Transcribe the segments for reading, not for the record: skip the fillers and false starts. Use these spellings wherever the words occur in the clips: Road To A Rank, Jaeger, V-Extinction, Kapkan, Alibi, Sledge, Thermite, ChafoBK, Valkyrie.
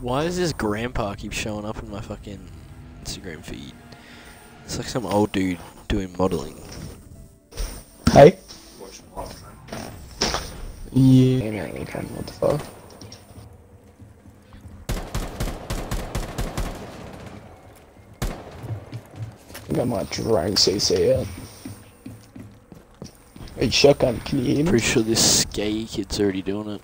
Why does this grandpa keep showing up in my fucking Instagram feed? It's like some old dude doing modeling. Hey? Yeah, no, you can, what the fuck? I got my drone CC out. Hey, shotgun, can you hear me? Pretty sure this skate kid's already doing it.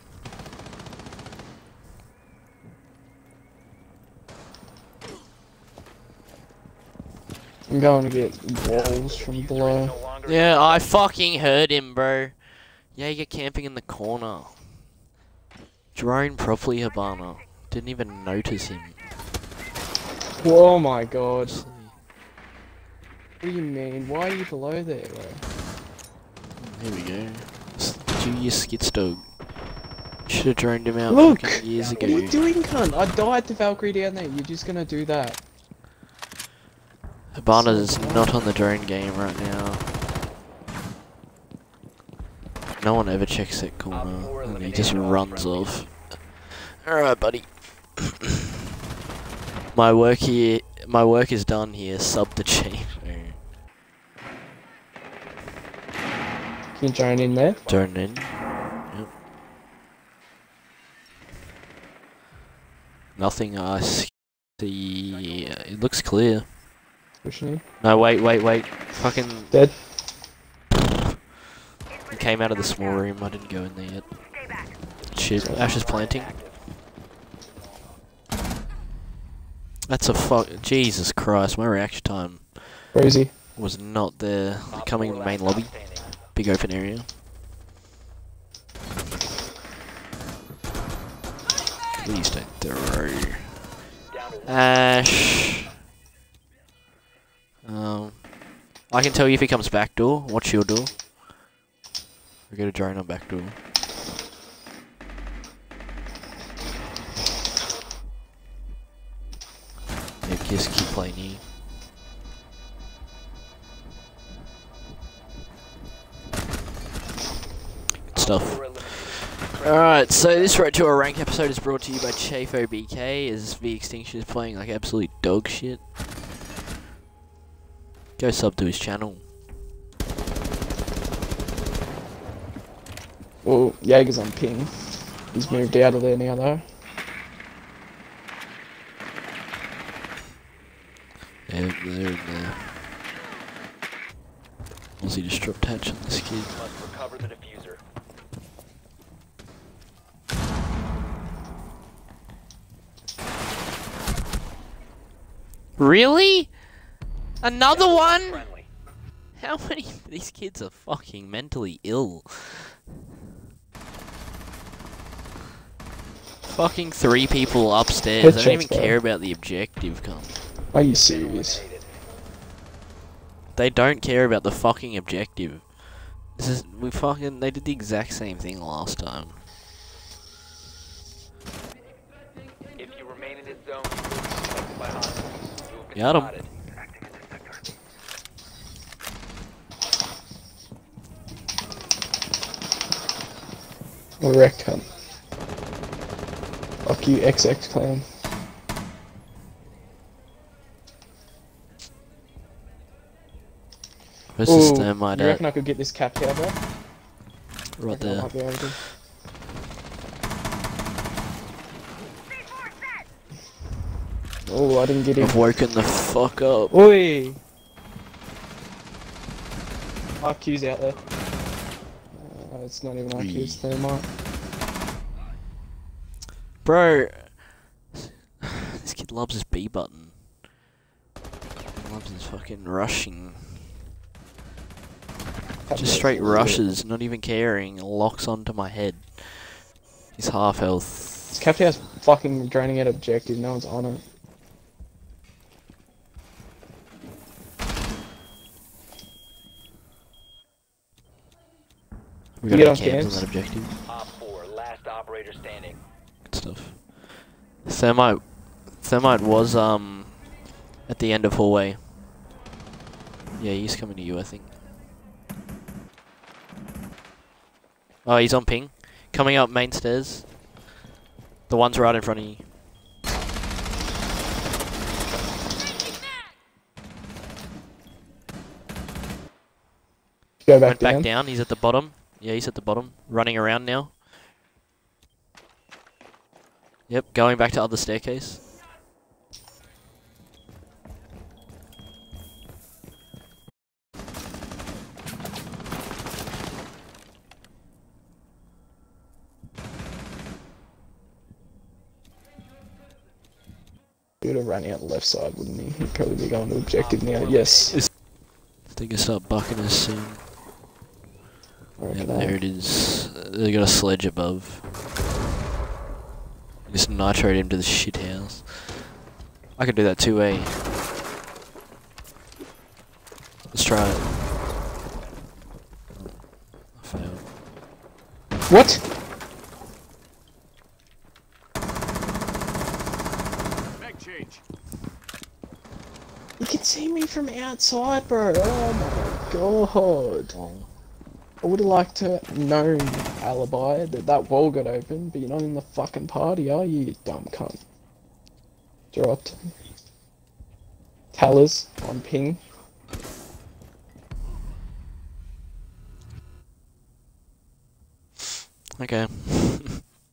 I'm going to get walls from below. Yeah, I fucking heard him, bro. Yeah, you're camping in the corner. Drone properly, Habana. Didn't even notice him. Oh my god. What do you mean? Why are you below there, bro? Here we go. Do your skits, dog. Should have droned him out fucking years ago. What are you doing, cunt? I died to Valkyrie down there. You're just gonna do that. Habana is not on the drone game right now. No one ever checks that corner, and he just runs off. Alright, buddy. my work is done here, sub the chief. Can you drone in there? Drone in. Yep. Nothing I see. It looks clear. Pushing. No, wait. Fucking... Dead. Came out of the small room, I didn't go in there yet. Shit, Ash is planting. That's a fuck. Jesus Christ, my reaction time. Crazy. Was not there. Coming in the main lobby. Big open area. Please don't throw. Ash. I can tell you if he comes back door. Watch your door. We got a drone on back door. Yeah, just keep playing E. Good stuff. Alright, so this Road to a Rank episode is brought to you by ChafoBK, as V-Extinction is playing like absolute dog shit. Go sub to his channel. Well, Jaeger's on ping. He's moved out of there now, though. Yeah, they're in there. Aussie just dropped hatch on this kid. Must recover the diffuser. Really? Another one? Friendly. How many of these kids are fucking mentally ill? Fucking 3 people upstairs. I don't even care about the objective, cunt. Are you serious? They don't care about the fucking objective. This is they did the exact same thing last time. If you remain in its zone, you will be spotted. Wreck, cunt. Fuck you, XX clan. Where's this Thermite? You reckon I could get this cap here, bro? Right there. Oh, I didn't get him. I've woken the fuck up. Oi! RQ's out there. It's not even RQ, it's Thermite. Bro, this kid loves his B button. He loves his fucking rushing. Just straight rushes, not even caring, locks onto my head. He's half health. This captain house fucking draining at objective, no one's on it. We got camps on that objective. Top 4, last operator standing. Stuff. Thermite was at the end of hallway. Yeah, he's coming to you, I think. Oh, he's on ping. Coming up main stairs. The one's right in front of you. Go back down. Went back down, he's at the bottom. Yeah, he's at the bottom. Running around now. Yep, going back to other staircase. He would have run out the left side, wouldn't he? He'd probably be going to objective now, yes. I think he'll start bucking us soon. Yeah, there it is. They got a sledge above. Just nitroed him to the shit house. I can do that 2A. Let's try it. I failed. What? You can see me from outside, bro. Oh my god. I would have liked to have known, Alibi, that that wall got open, but you're not in the fucking party, are you, you dumb cunt? Dropped. Tellers on ping. Okay.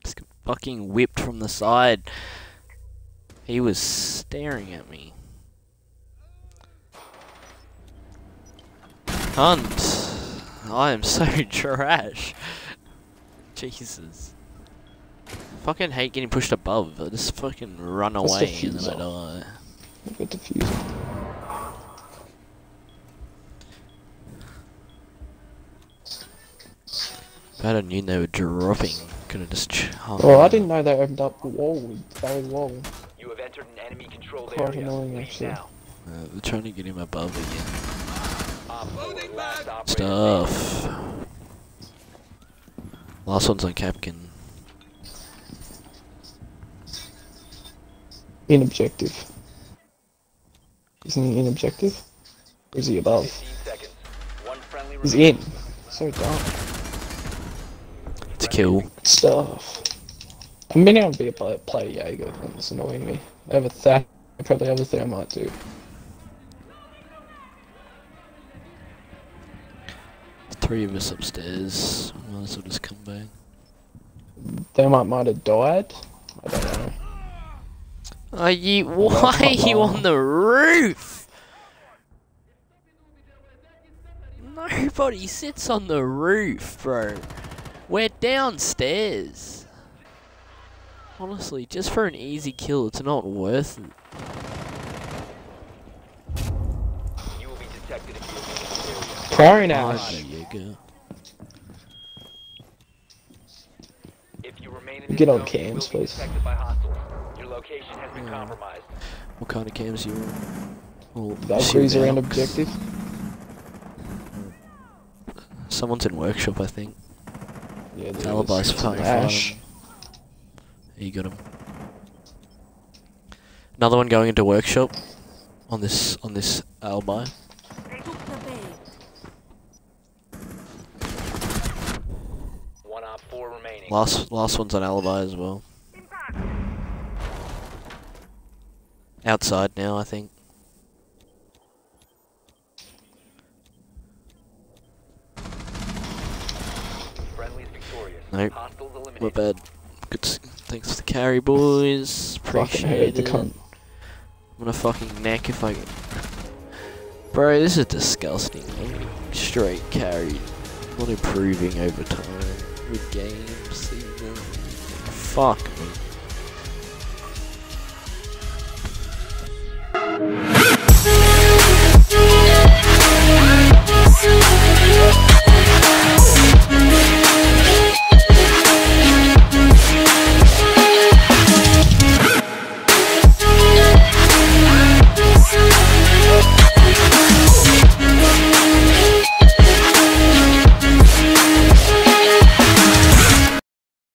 Just got fucking whipped from the side. He was staring at me. Hunt! I am so trash. Jesus. I fucking hate getting pushed above. I just fucking run away and then I die. I've got diffuser. If I knew they were dropping, could have just. Oh, I didn't know they opened up the wall with the old wall. You have entered an enemy controlled area. Quite annoying, actually. They're trying to get him above again. Stuff. Last one's on Kapkan. In objective. Isn't he in objective? Or is he above? He's in. So dumb. It's a kill. Stuff. I mean, I would be a player Jaeger. That's annoying me. I have a Thermite. I probably have a Thermite too. Three of us upstairs. Might as well just come back. Thermite might have died. I don't know. Are you? Why are you on the roof? Nobody sits on the roof, bro. We're downstairs. Honestly, just for an easy kill, it's not worth it. Crying out. Get on cams, please. What kind of cams are you on? Valkyries around objective. Someone's in workshop, I think. Yeah, Alibi's fucking Ash. You got him. Another one going into workshop on this Alibi. Last one's on Alibi as well. Outside now, I think. Nope. We're bad. Good. Thanks for the carry, boys. Appreciate it. I'm gonna fucking neck if I can. Bro, this is disgusting. Straight carried. Not improving over time. With games, even. Fuck me.